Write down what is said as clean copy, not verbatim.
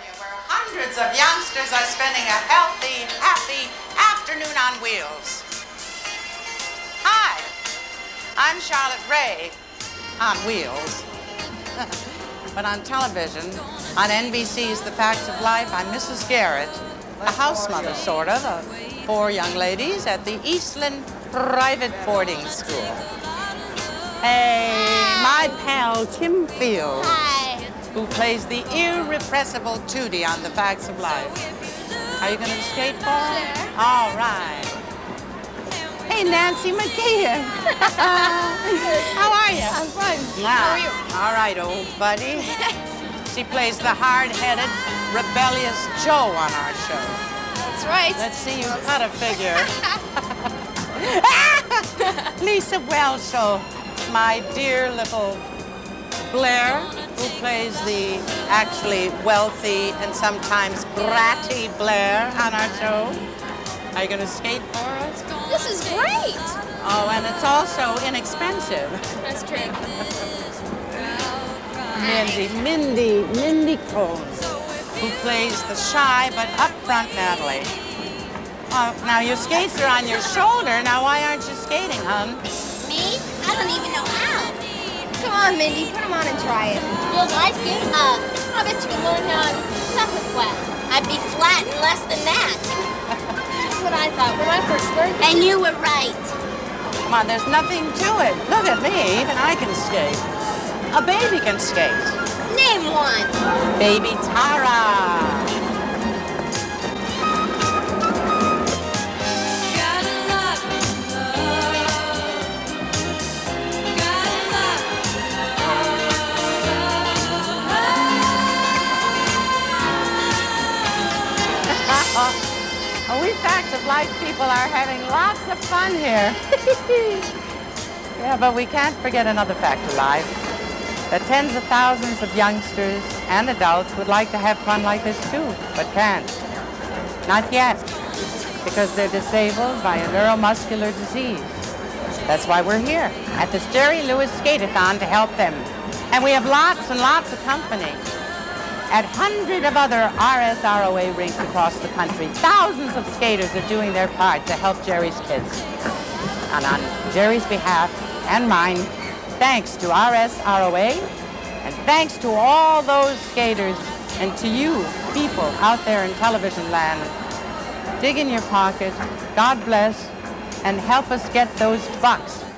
California, where hundreds of youngsters are spending a healthy, happy afternoon on wheels. Hi, I'm Charlotte Rae on wheels. But on television, on NBC's The Facts of Life, I'm Mrs. Garrett, a house mother, sort of four young ladies at the Eastland Private Boarding School. Hey, my pal Kim Fields. Hi. Who plays the irrepressible Tootie on The Facts of Life. Are you going to skate for her? Sure. All right. Hey, Nancy McKeon. How are you? I'm fine. Nah. How are you? All right, old buddy. She plays the hard-headed, rebellious Joe on our show. That's right. Let's see you cut a figure. Lisa Welchel, my dear little Blair, who plays the actually wealthy and sometimes bratty Blair on our show. Are you going to skate for us? This is great! Oh, and it's also inexpensive. That's true. Mindy Cohn, who plays the shy but upfront Natalie. Oh, now your skates are on your shoulder. Now why aren't you skating, hon? Me? I don't even know how. Come on, Mindy, put them on and try it. You'll like it? I bet you can learn how to nothing flat. I'd be flat in less than that. That's what I thought when I first learned it. And you were right. Come on, there's nothing to it. Look at me, even I can skate. A baby can skate. Name one. Baby Tara. We Facts of Life people are having lots of fun here. Yeah, but we can't forget another fact of life. That tens of thousands of youngsters and adults would like to have fun like this too, but can't. Not yet, because they're disabled by a neuromuscular disease. That's why we're here at this Jerry Lewis skate-a-thon to help them. And we have lots and lots of company. At hundreds of other RSROA rinks across the country, thousands of skaters are doing their part to help Jerry's kids. And on Jerry's behalf and mine, thanks to RSROA, and thanks to all those skaters, and to you people out there in television land, dig in your pocket, God bless, and help us get those bucks.